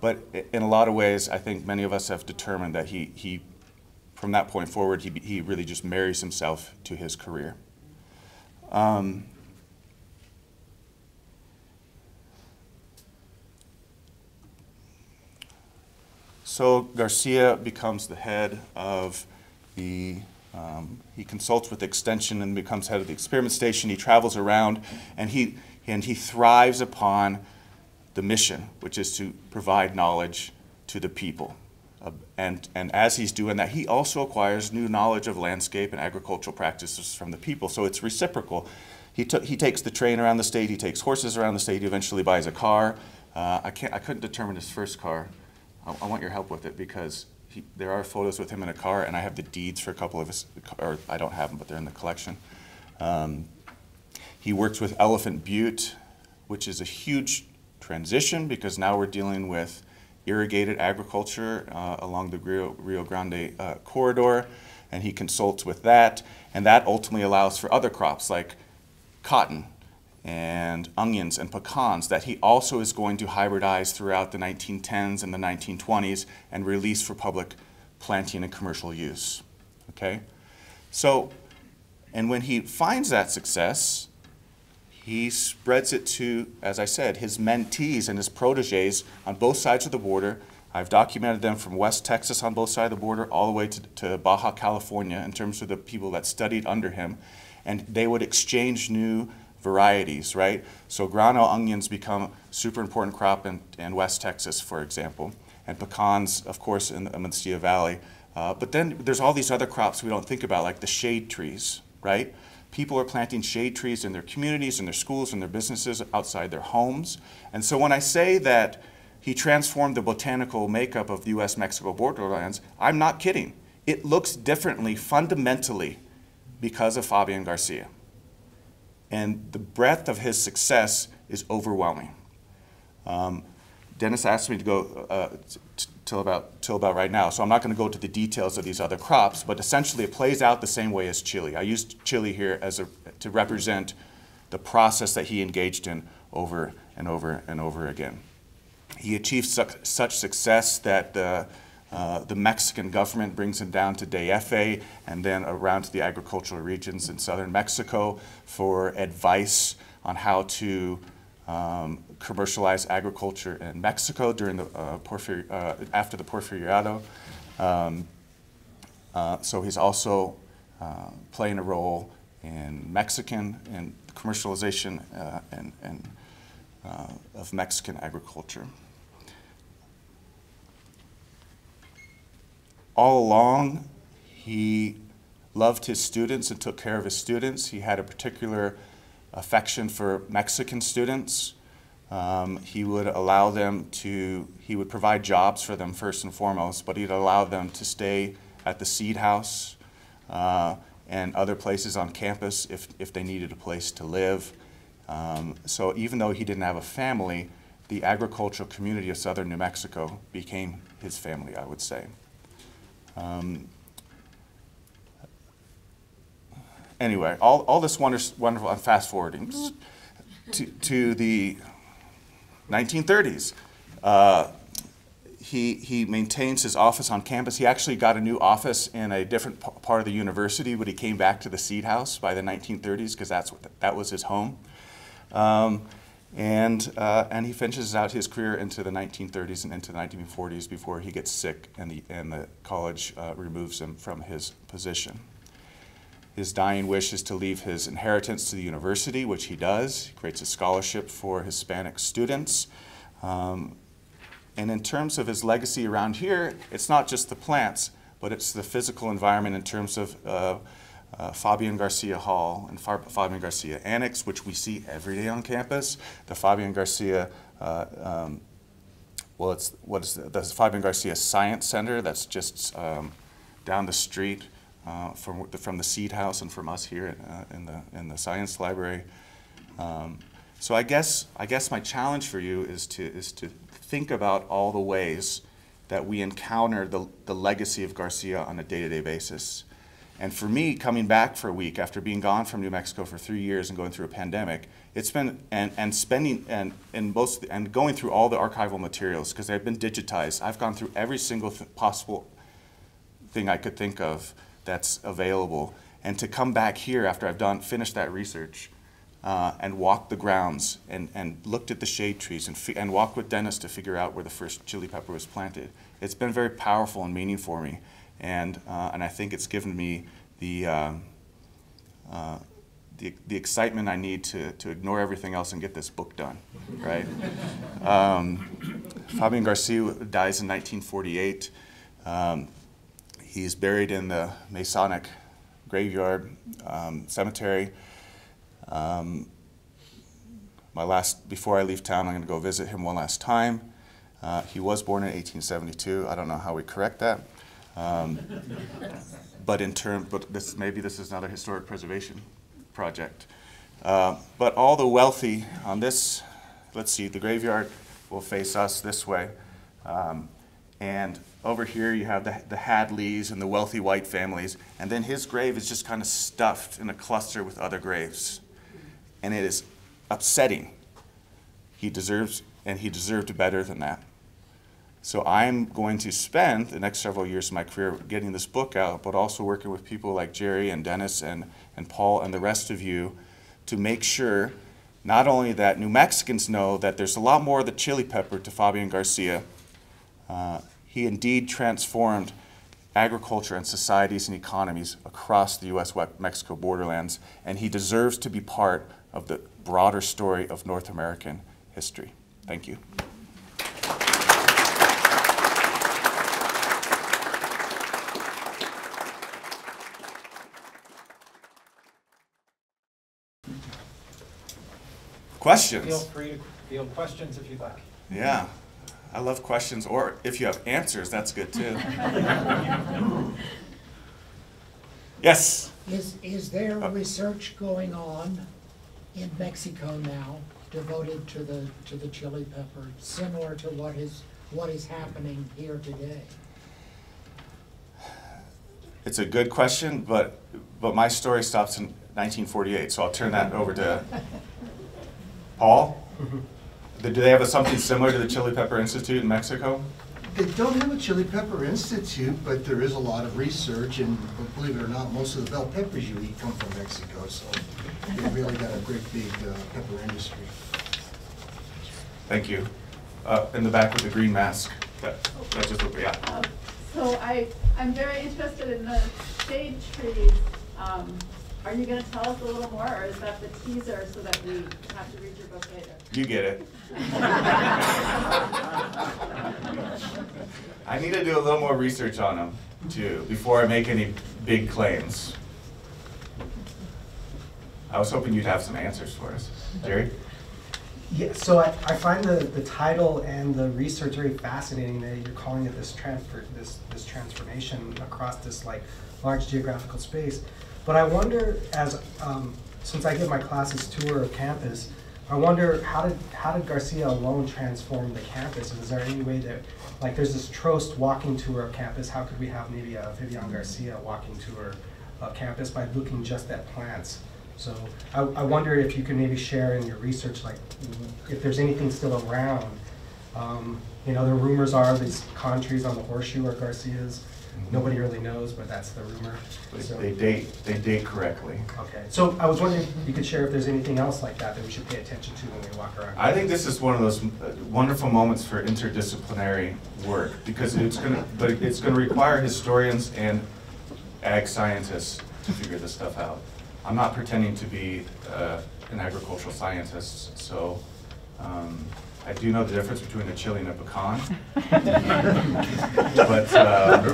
But in a lot of ways, I think many of us have determined that he, he from that point forward, he, he really just marries himself to his career. Um, so Garcia becomes the head of the Um, he consults with Extension and becomes head of the Experiment Station. He travels around, and he, and he thrives upon the mission, which is to provide knowledge to the people. Uh, and, and as he's doing that, he also acquires new knowledge of landscape and agricultural practices from the people, so it's reciprocal. He, he takes the train around the state, he takes horses around the state, he eventually buys a car. Uh, I, can't, I couldn't determine his first car. I, I want your help with it, because He, there are photos with him in a car, and I have the deeds for a couple of his, or I don't have them, but they're in the collection. Um, he works with Elephant Butte, which is a huge transition, because now we're dealing with irrigated agriculture uh, along the Rio, Rio Grande uh, corridor, and he consults with that, and that ultimately allows for other crops like cotton and onions and pecans that he also is going to hybridize throughout the nineteen tens and the nineteen twenties and release for public planting and commercial use, okay? So, and when he finds that success, he spreads it to, as I said, his mentees and his proteges on both sides of the border. I've documented them from West Texas on both sides of the border all the way to, to Baja California in terms of the people that studied under him, and they would exchange new varieties, right? So grano onions become super important crop in, in West Texas, for example, and pecans, of course, in the Mansilla Valley. Uh, but then there's all these other crops we don't think about, like the shade trees, right? People are planting shade trees in their communities, in their schools, in their businesses, outside their homes. And so when I say that he transformed the botanical makeup of the U S Mexico borderlands, I'm not kidding. It looks differently fundamentally because of Fabian Garcia. And the breadth of his success is overwhelming. Um, Dennis asked me to go uh, till about, till about right now, so I'm not going to go to the details of these other crops, but essentially it plays out the same way as Chile. I used Chile here as a, to represent the process that he engaged in over and over and over again. He achieved su such success that the, uh, the Mexican government brings him down to D F A and then around to the agricultural regions in southern Mexico for advice on how to um, commercialize agriculture in Mexico during the uh, Porfir uh, after the Porfiriato. Um, uh, so he's also uh, playing a role in Mexican and commercialization uh, and, and uh, of Mexican agriculture. All along, he loved his students and took care of his students. He had a particular affection for Mexican students. Um, he would allow them to, he would provide jobs for them first and foremost, but he'd allow them to stay at the seed house uh, and other places on campus if, if they needed a place to live. Um, so even though he didn't have a family, the agricultural community of southern New Mexico became his family, I would say. Um, anyway, all, all this wonders, wonderful, I'm fast forwarding to, to the nineteen thirties. Uh, he, he maintains his office on campus. He actually got a new office in a different part of the university, but he came back to the seed house by the nineteen thirties because that's what, that was his home. Um, and, uh, and he finishes out his career into the nineteen thirties and into the nineteen forties before he gets sick and the, and the college uh, removes him from his position. His dying wish is to leave his inheritance to the university, which he does. He creates a scholarship for Hispanic students. Um, and in terms of his legacy around here, it's not just the plants, but it's the physical environment in terms of uh, Uh, Fabian Garcia Hall and Far Fabian Garcia Annex, which we see every day on campus. The Fabian Garcia, uh, um, well, it's what is the, the Fabian Garcia Science Center that's just um, down the street uh, from the, from the Seed House and from us here uh, in the in the Science Library. Um, so I guess I guess my challenge for you is to is to think about all the ways that we encounter the the legacy of Garcia on a day-to-day basis. And for me, coming back for a week after being gone from New Mexico for three years and going through a pandemic, it's been and and spending and and most and going through all the archival materials because they've been digitized. I've gone through every single th possible thing I could think of that's available, and to come back here after I've done finished that research, uh, and walked the grounds and and looked at the shade trees and and walked with Dennis to figure out where the first chili pepper was planted. It's been very powerful and meaningful for me. And, uh, and I think it's given me the, uh, uh, the, the excitement I need to, to ignore everything else and get this book done, right? um, Fabian Garcia dies in nineteen forty-eight. Um, he's buried in the Masonic graveyard um, cemetery. Um, my last, before I leave town, I'm going to go visit him one last time. Uh, he was born in eighteen seventy-two. I don't know how we correct that. Um, but in term, but this, maybe this is not a historic preservation project. Uh, but all the wealthy on this, let's see, the graveyard will face us this way. Um, and over here you have the, the Hadleys and the wealthy white families. And then his grave is just kind of stuffed in a cluster with other graves. And it is upsetting. He deserves, and he deserved better than that. So I'm going to spend the next several years of my career getting this book out, but also working with people like Jerry and Dennis and, and Paul and the rest of you to make sure not only that New Mexicans know that there's a lot more of the chili pepper to Fabian Garcia. Uh, he indeed transformed agriculture and societies and economies across the U S Mexico borderlands, and he deserves to be part of the broader story of North American history. Thank you. Questions. Feel free to field questions if you'd like. Yeah, I love questions, or if you have answers, that's good too. Yes? Is, is there oh. research going on in Mexico now devoted to the, to the chili pepper, similar to what is, what is happening here today? It's a good question, but, but my story stops in nineteen forty-eight, so I'll turn that over to Paul, do they have a, something similar to the Chili Pepper Institute in Mexico? They don't have a Chili Pepper Institute, but there is a lot of research, and believe it or not, most of the bell peppers you eat come from Mexico, so they've really got a great big uh, pepper industry. Thank you. Uh, in the back with the green mask. That, that's just what we got. Uh, so I, I'm very interested in the shade trees. Um, Are you going to tell us a little more, or is that the teaser so that we have to read your book later? You get it. I need to do a little more research on them, too, before I make any big claims. I was hoping you'd have some answers for us. Jerry? Yeah, so I, I find the, the title and the research very fascinating that you're calling it this transfer, this, this transformation across this like large geographical space. But I wonder, as um, since I give my classes tour of campus, I wonder how did how did Garcia alone transform the campus? And is there any way that, like, there's this Trost walking tour of campus? How could we have maybe a Fabian Garcia walking tour of campus by looking just at plants? So I, I wonder if you could maybe share in your research, like, if there's anything still around. Um, you know, the rumors are these con trees on the horseshoe are Garcia's. Nobody really knows, but that's the rumor. So they date. They date correctly. Okay. So I was wondering if you could share if there's anything else like that that we should pay attention to when we walk around. I think this is one of those wonderful moments for interdisciplinary work because it's going to, but it's going to require historians and ag scientists to figure this stuff out. I'm not pretending to be uh, an agricultural scientist, so. Um, I do know the difference between a chili and a pecan, but uh,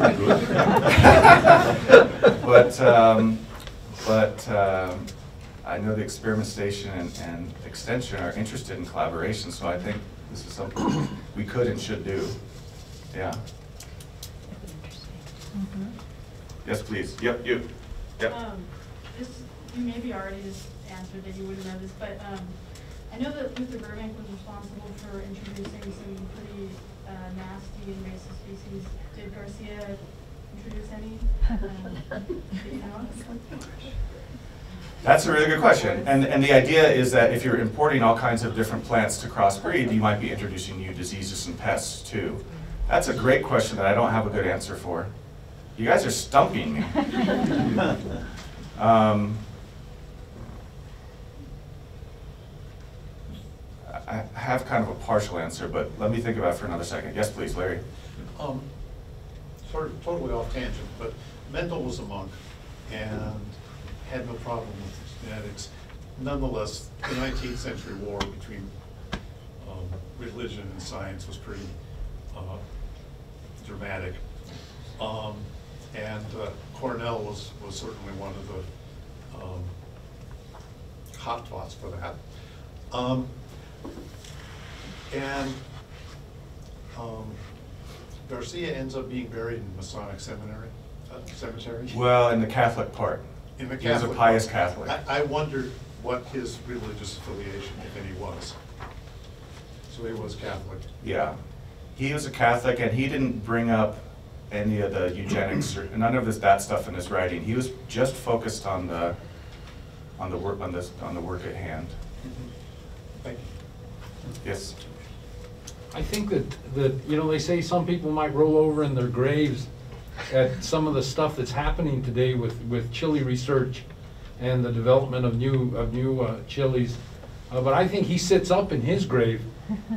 but um, but um, I know the Experiment Station and, and Extension are interested in collaboration, so I think this is something we could and should do. Yeah. Mm-hmm. Yes, please. Yep, you. Yep. Um, this, you maybe already just answered that you wouldn't know this, but um, I know that Luther Burbank was responsible for introducing some pretty uh, nasty and racist species. Did Garcia introduce any? Um, you know? That's a really good question. And, and the idea is that if you're importing all kinds of different plants to crossbreed, you might be introducing new diseases and pests too. That's a great question that I don't have a good answer for. You guys are stumping me. um, I have kind of a partial answer, but let me think about it for another second. Yes, please, Larry. Um, sort of totally off tangent, but Mendel was a monk and had no problem with genetics. Nonetheless, the nineteenth century war between um, religion and science was pretty uh, dramatic. Um, and uh, Cornell was, was certainly one of the um, hot spots for that. Um, and um, Garcia ends up being buried in Masonic Seminary, uh, Cemetery. Well, in the Catholic part. In the Catholic he was a pious Catholic. I, I wondered what his religious affiliation, if any, was. So he was Catholic. Yeah. He was a Catholic, and he didn't bring up any of the eugenics or none of this that stuff in his writing. He was just focused on the on the work on this on the work at hand. Mm-hmm. Thank you. Yes. I think that that you know they say some people might roll over in their graves at some of the stuff that's happening today with with chili research and the development of new of new uh, chilies, uh, but I think he sits up in his grave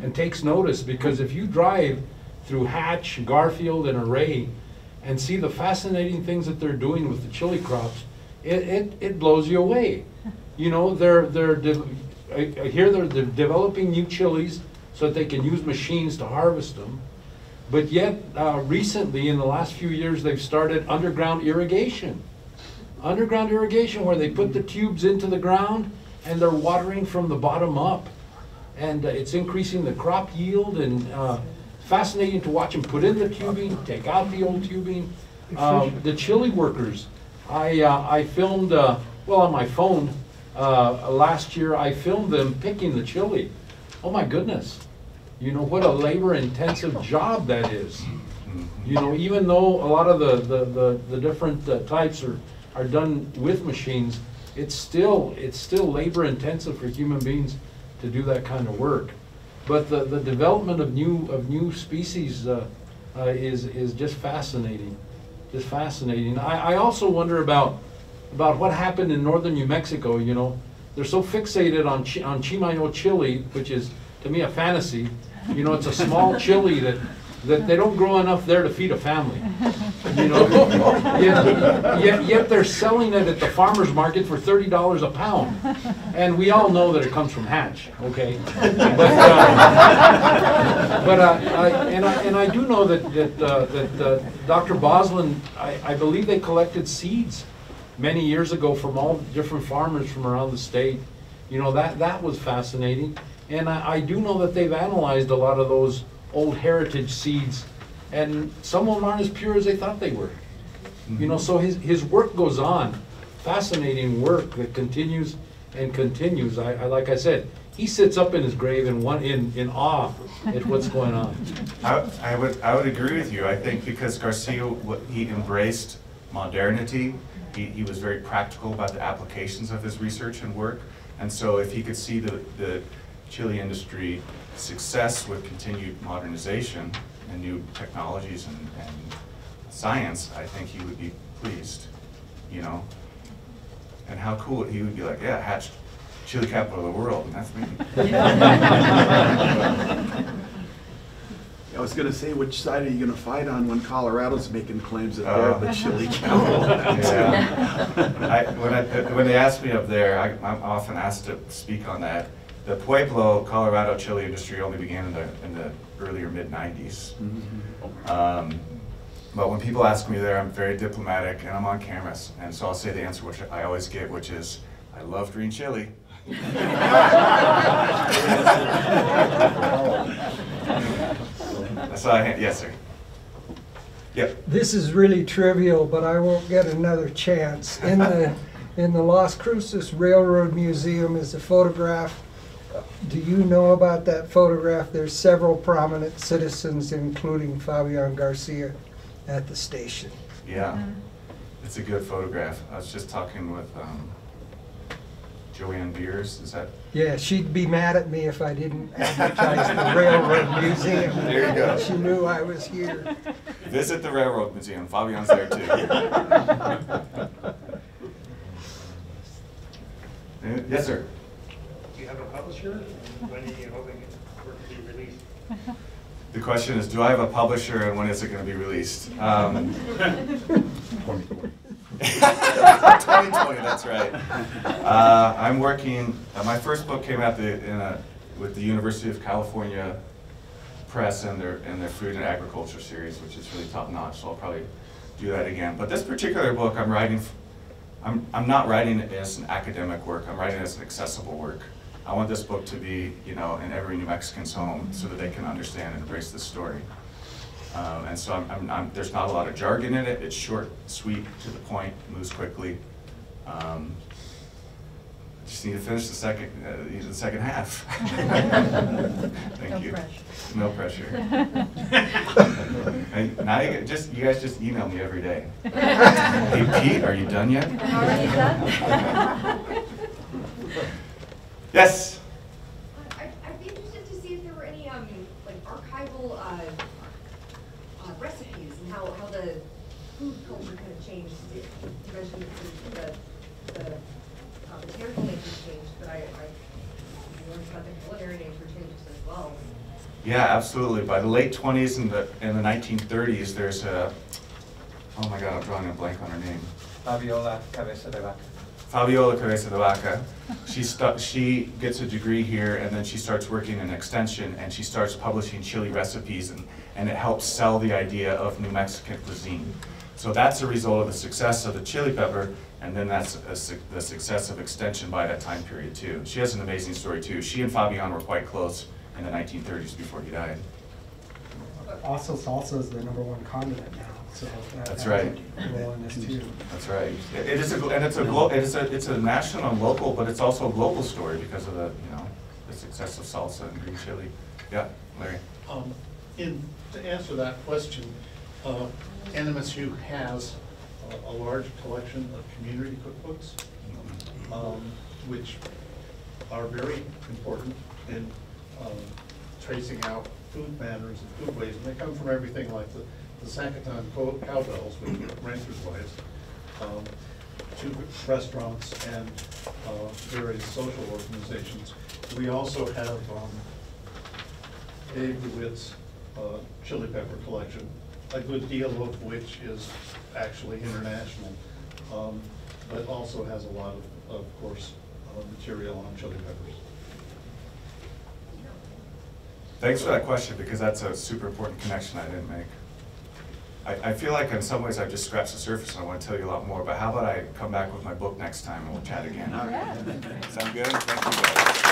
and takes notice, because if you drive through Hatch, Garfield, and Array, and see the fascinating things that they're doing with the chili crops, it, it, it blows you away. You know, they're, they're I, I hear they're, they're developing new chilies so that they can use machines to harvest them, but yet uh, recently, in the last few years, they've started underground irrigation. Underground irrigation where they put the tubes into the ground and they're watering from the bottom up. And uh, it's increasing the crop yield, and uh, fascinating to watch them put in the tubing, take out the old tubing. Um, the chili workers, I, uh, I filmed, uh, well on my phone, uh, last year I filmed them picking the chili. Oh my goodness, you know what a labor intensive job that is. You know, even though a lot of the, the, the, the different uh, types are, are done with machines, it's still, it's still labor intensive for human beings to do that kind of work. But the, the development of new of new species uh, uh, is is just fascinating, just fascinating. I, I also wonder about about what happened in northern New Mexico. You know, they're so fixated on chi on Chimayo chili, which is to me a fantasy. You know, it's a small chili that that they don't grow enough there to feed a family. You know, yet, yet yet they're selling it at the farmers market for thirty dollars a pound, and we all know that it comes from Hatch, okay? But uh, but uh, I, and I and I do know that that uh, that uh, Doctor Bosland, I, I believe they collected seeds many years ago from all different farmers from around the state. You know, that that was fascinating, and I, I do know that they've analyzed a lot of those old heritage seeds, and some of them aren't as pure as they thought they were. Mm-hmm. You know, so his, his work goes on. Fascinating work that continues and continues. I, I like I said, he sits up in his grave in one in, in awe at what's going on. I, I would I would agree with you. I think because Garcia, he embraced modernity. He, he was very practical about the applications of his research and work. And so if he could see the, the chili industry success with continued modernization and new technologies and, and science, I think he would be pleased, you know. And how cool, he would be like, yeah, Hatch, chili capital of the world, and that's me. I was going to say, which side are you going to fight on when Colorado's making claims that uh, they're the chili capital? Yeah. I, when, I, when they asked me up there, I, I'm often asked to speak on that. The Pueblo, Colorado chili industry only began in the, in the earlier mid nineties. Mm-hmm. um, but when people ask me there, I'm very diplomatic and I'm on cameras. And so I'll say the answer which I always give, which is, I love green chili. I saw a hand, yes sir. Yep. This is really trivial, but I won't get another chance. In the, in the Las Cruces Railroad Museum is a photograph. Do you know about that photograph? There's several prominent citizens, including Fabian Garcia, at the station. Yeah, it's a good photograph. I was just talking with um, Joanne Beers, is that? Yeah, she'd be mad at me if I didn't advertise the Railroad Museum. There you go. She knew I was here. Visit the Railroad Museum. Fabian's there too. Yes, sir. Do you have a publisher? When are you hoping it will be released? The question is, do I have a publisher and when is it going to be released? Um, twenty twenty. twenty twenty, that's right. Uh, I'm working, uh, my first book came out the, in a, with the University of California Press and their, and their Food and Agriculture series, which is really top notch, so I'll probably do that again. But this particular book I'm writing, I'm, I'm not writing it as an academic work, I'm writing it as an accessible work. I want this book to be, you know, in every New Mexican's home so that they can understand and embrace this story. Um, and so I'm, I'm, I'm, there's not a lot of jargon in it. It's short, sweet, to the point, moves quickly. Um, I just need to finish the second, uh, the second half. Thank no you. Pressure. No pressure. And now you just, you guys just email me every day. Hey Pete, are you done yet? I'm already done. Yes? Uh, I, I'd be interested to see if there were any um, like archival uh, uh, recipes and how, how the food culture kind of changed. You mentioned the, the, the uh, material nature changed, but I, I learned about the culinary nature changes as well. Yeah, absolutely. By the late twenties and the, and the nineteen thirties, there's a, oh my God, I'm drawing a blank on her name. Fabiola Cabeza de Vaca. Fabiola Cabeza de Vaca, she, she gets a degree here and then she starts working in extension and she starts publishing chili recipes and, and it helps sell the idea of New Mexican cuisine. So that's a result of the success of the chili pepper and then that's a su the success of extension by that time period too. She has an amazing story too. She and Fabian were quite close in the nineteen thirties before he died. Also, salsa is the number one condiment now. So that, that's right. That's right. It, it is a and it's a glo it is a it's a national and local, but it's also a global story because of the you know the success of salsa and green chili. Yeah, Larry. Um, in to answer that question, uh, N M S U has a, a large collection of community cookbooks, um, which are very important in um, tracing out food manners and food ways, and they come from everything like the, the Sankaton cowbells, which were ranchers' wives, um, to restaurants and uh, various social organizations. We also have um, Dave DeWitt's uh, chili pepper collection, a good deal of which is actually international, um, but also has a lot of, of course, uh, material on chili peppers. Thanks for that question, because that's a super important connection I didn't make. I, I feel like in some ways I've just scratched the surface and I want to tell you a lot more, but how about I come back with my book next time and we'll chat again? All right. Sound good? Thank you guys.